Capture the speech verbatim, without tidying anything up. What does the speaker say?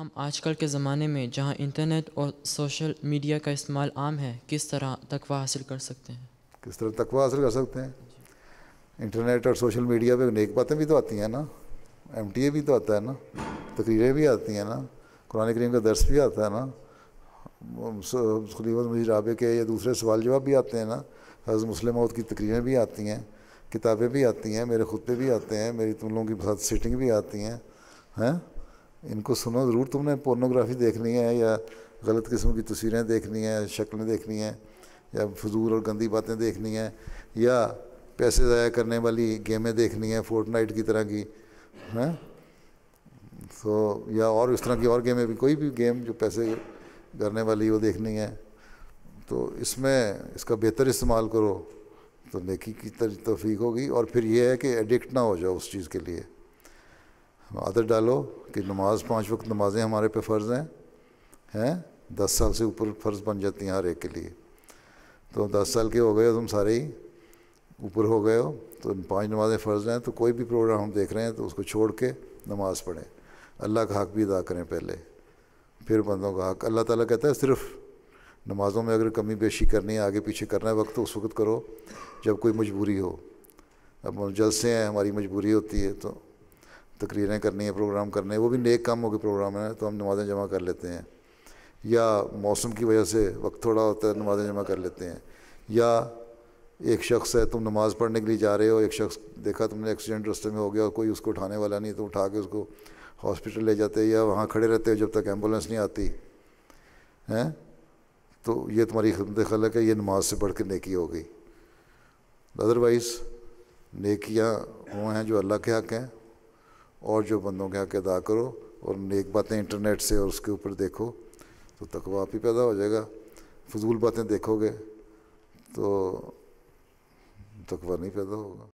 हम आजकल के ज़माने में जहाँ इंटरनेट और सोशल मीडिया का इस्तेमाल आम है, किस तरह तकवा हासिल कर सकते हैं? किस तरह तकवा हासिल कर सकते हैं? इंटरनेट और सोशल मीडिया पे नेक बातें भी तो आती हैं ना, एमटीए भी तो आता है ना, तकरीरें भी आती हैं ना, कुरान करीम का दर्स भी आता है ना, मजराबे के या दूसरे सवाल जवाब भी आते हैं ना, हज़रत मुस्लिम मौद की तकरीरें भी आती हैं, किताबें भी आती हैं, मेरे खुतबे भी आते हैं, मेरी तुम लोगों की साथ सीटिंग भी आती हैं। हैं इनको सुनो ज़रूर। तुमने पोर्नोग्राफी देखनी है या गलत किस्म की तस्वीरें देखनी हैं, शक्लें देखनी हैं, या फजूल और गंदी बातें देखनी हैं, या पैसे ज़ाया करने वाली गेमें देखनी हैं फोर्टनाइट की तरह की, हैं तो या और इस तरह की और गेमें भी, कोई भी गेम जो पैसे करने वाली वो देखनी है। तो इसमें इसका बेहतर इस्तेमाल करो तो नेकी की तौफीक होगी। और फिर यह है कि एडिक्ट ना हो जाओ उस चीज़ के लिए, आदत डालो कि नमाज़ पाँच वक्त नमाज़ें हमारे पे फ़र्ज़ हैं, हैं दस साल से ऊपर फ़र्ज़ बन जाती हैं हर एक के लिए। तो दस साल के हो गए हो तुम, सारे ही ऊपर हो गए हो, तो पांच नमाज़ें फ़र्ज़ हैं, तो कोई भी प्रोग्राम हम देख रहे हैं तो उसको छोड़ के नमाज़ पढ़ें, अल्लाह का हक़ भी अदा करें पहले, फिर बंदों का हक़। अल्लाह ताला कहता है सिर्फ़ नमाज़ों में अगर कमी पेशी करनी है, आगे पीछे करना है वक्त, तो उस वक्त करो जब कोई मजबूरी हो। अब जलसे हैं, हमारी मजबूरी होती है, तो तकरीरें करनी है, प्रोग्राम करने हैं, वो भी नेक काम हो के प्रोग्राम है तो हम नमाज़ें जमा कर लेते हैं, या मौसम की वजह से वक्त थोड़ा होता है नमाज़ें जमा कर लेते हैं, या एक शख्स है तुम नमाज़ पढ़ने के लिए जा रहे हो, एक शख्स देखा तुमने एक्सीडेंट रास्ते में हो गया और कोई उसको उठाने वाला नहीं, तो उठा के उसको हॉस्पिटल ले जाते, या वहाँ खड़े रहते हो जब तक एम्बुलेंस नहीं आती, हैं तो ये तुम्हारी खिदमत खल्क है, ये नमाज से बढ़ के नेकी हो गई। अदरवाइज़ नेकियाँ वो हैं जो अल्लाह के हक़ हैं और जो बंदों के हक़ अदा करो, और नेक बातें इंटरनेट से और उसके ऊपर देखो तो तकवा आप ही पैदा हो जाएगा। फजूल बातें देखोगे तो तकवा नहीं पैदा होगा।